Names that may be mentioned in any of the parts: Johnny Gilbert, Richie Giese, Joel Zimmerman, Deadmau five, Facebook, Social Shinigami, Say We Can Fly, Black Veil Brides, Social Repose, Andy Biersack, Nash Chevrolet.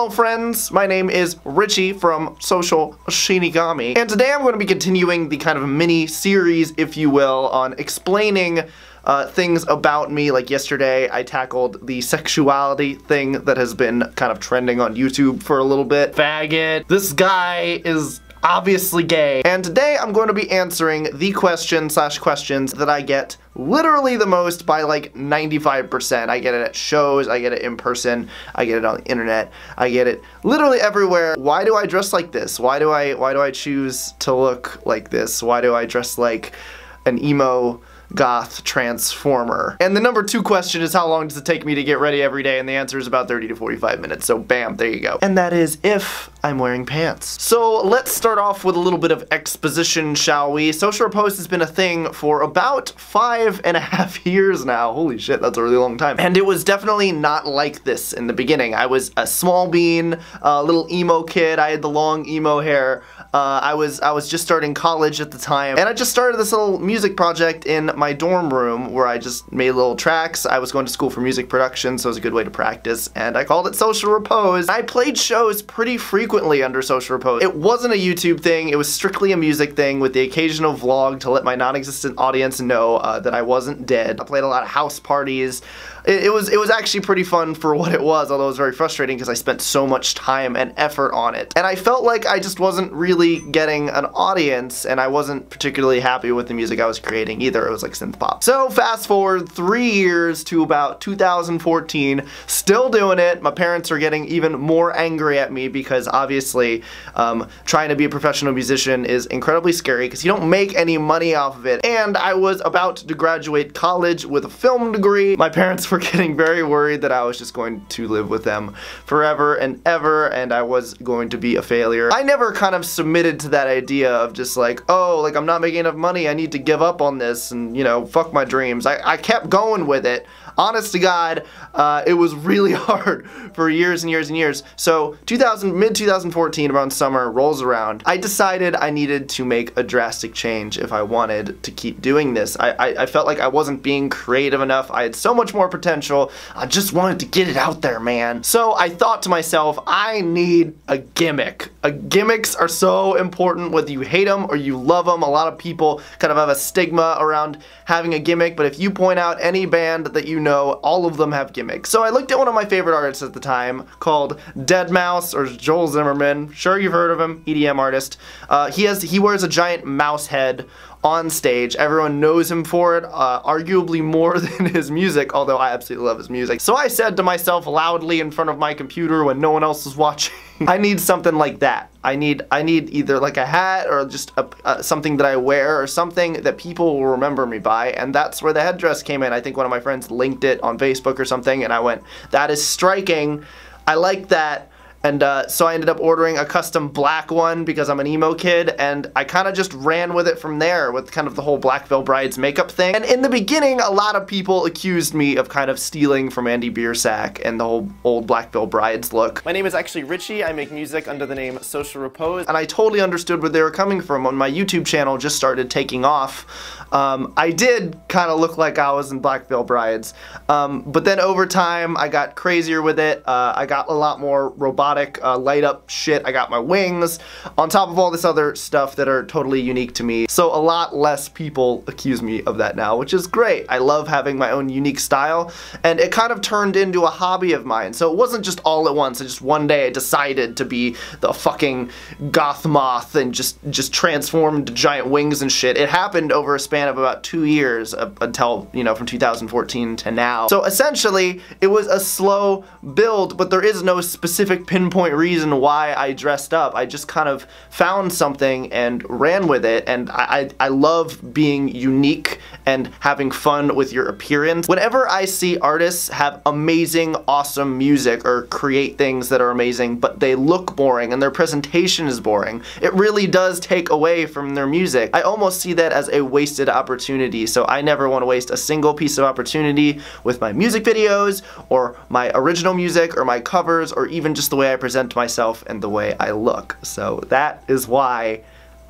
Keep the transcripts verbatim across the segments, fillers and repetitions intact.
Hello friends, my name is Richie from Social Shinigami, and today I'm going to be continuing the kind of mini-series, if you will, on explaining Uh, things about me. Like yesterday I tackled the sexuality thing that has been kind of trending on YouTube for a little bit. Faggot. This guy is obviously gay. And today I'm going to be answering the question slash questions that I get literally the most by like ninety-five percent. I get it at shows, I get it in person, I get it on the internet, I get it literally everywhere. Why do I dress like this? Why do I, why do I choose to look like this? Why do I dress like an emo goth transformer? And the number two question is, how long does it take me to get ready every day? And the answer is about thirty to forty-five minutes. So bam, there you go. And that is if I'm wearing pants. So let's start off with a little bit of exposition, shall we? Social Repose has been a thing for about five and a half years now. Holy shit, that's a really long time. And it was definitely not like this in the beginning. I was a small bean, a little emo kid. I had the long emo hair. Uh, I was I was just starting college at the time, and I just started this little music project in my dorm room where I just made little tracks. I was going to school for music production, so it was a good way to practice, and I called it Social Repose. I played shows pretty frequently under Social Repose. It wasn't a YouTube thing, it was strictly a music thing with the occasional vlog to let my non-existent audience know uh, that I wasn't dead. I played a lot of house parties. It, it was it was actually pretty fun for what it was, although it was very frustrating because I spent so much time and effort on it. And I felt like I just wasn't really getting an audience, and I wasn't particularly happy with the music I was creating either. It was like synth pop. So fast forward three years to about two thousand fourteen, still doing it. My parents are getting even more angry at me because obviously um, trying to be a professional musician is incredibly scary because you don't make any money off of it. And I was about to graduate college with a film degree. My parents were getting very worried that I was just going to live with them forever and ever, and I was going to be a failure. I never kind of submitted to that idea of just like, oh, like I'm not making enough money, I need to give up on this and, you know, fuck my dreams. I, I kept going with it. Honest to God, uh, it was really hard for years and years and years. So two thousand, mid twenty fourteen, around summer, rolls around. I decided I needed to make a drastic change if I wanted to keep doing this. I, I, I felt like I wasn't being creative enough. I had so much more potential. I just wanted to get it out there, man. So I thought to myself, I need a gimmick. Uh, gimmicks are so important, whether you hate them or you love them. A lot of people kind of have a stigma around having a gimmick, but if you point out any band that you know, all of them have gimmicks. So I looked at one of my favorite artists at the time called Deadmau five, or Joel Zimmerman. Sure, you've heard of him, E D M artist. Uh, he has he wears a giant mouse head on stage. Everyone knows him for it, uh, arguably more than his music, although I absolutely love his music. So I said to myself loudly in front of my computer when no one else was watching, I need something like that. I need I need either like a hat or just a, uh, something that I wear or something that people will remember me by, and that's where the headdress came in. I think one of my friends linked it on Facebook or something, and I went, that is striking, I like that. And uh, so I ended up ordering a custom black one because I'm an emo kid, and I kind of just ran with it from there with kind of the whole Black Veil Brides makeup thing. And in the beginning, a lot of people accused me of kind of stealing from Andy Biersack and the whole old Black Veil Brides look. My name is actually Richie. I make music under the name Social Repose. And I totally understood where they were coming from when my YouTube channel just started taking off. Um, I did kind of look like I was in Black Veil Brides. Um, but then over time, I got crazier with it. Uh, I got a lot more robotic. Uh, light up shit. I got my wings on top of all this other stuff that are totally unique to me. So a lot less people accuse me of that now, which is great. I love having my own unique style, and it kind of turned into a hobby of mine. So it wasn't just all at once. I just one day I decided to be the fucking goth moth and just just transformed to giant wings and shit. It happened over a span of about two years uh, until, you know, from two thousand fourteen to now. So essentially it was a slow build, but there is no specific pin Point reason why I dressed up. I just kind of found something and ran with it, and I, I, I love being unique and having fun with your appearance. Whenever I see artists have amazing, awesome music or create things that are amazing, but they look boring and their presentation is boring, it really does take away from their music. I almost see that as a wasted opportunity, so I never want to waste a single piece of opportunity with my music videos or my original music or my covers or even just the way I present myself and the way I look. So that is why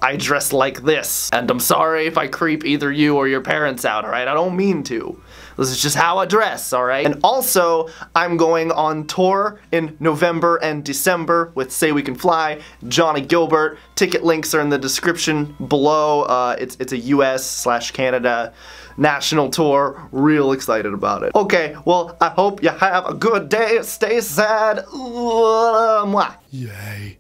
I dress like this. And I'm sorry if I creep either you or your parents out, alright? I don't mean to. This is just how I dress, all right? And also, I'm going on tour in November and December with Say We Can Fly, Johnny Gilbert. Ticket links are in the description below. Uh, it's, it's a U S slash Canada national tour. Real excited about it. Okay, well, I hope you have a good day. Stay sad. Mwah. Yay.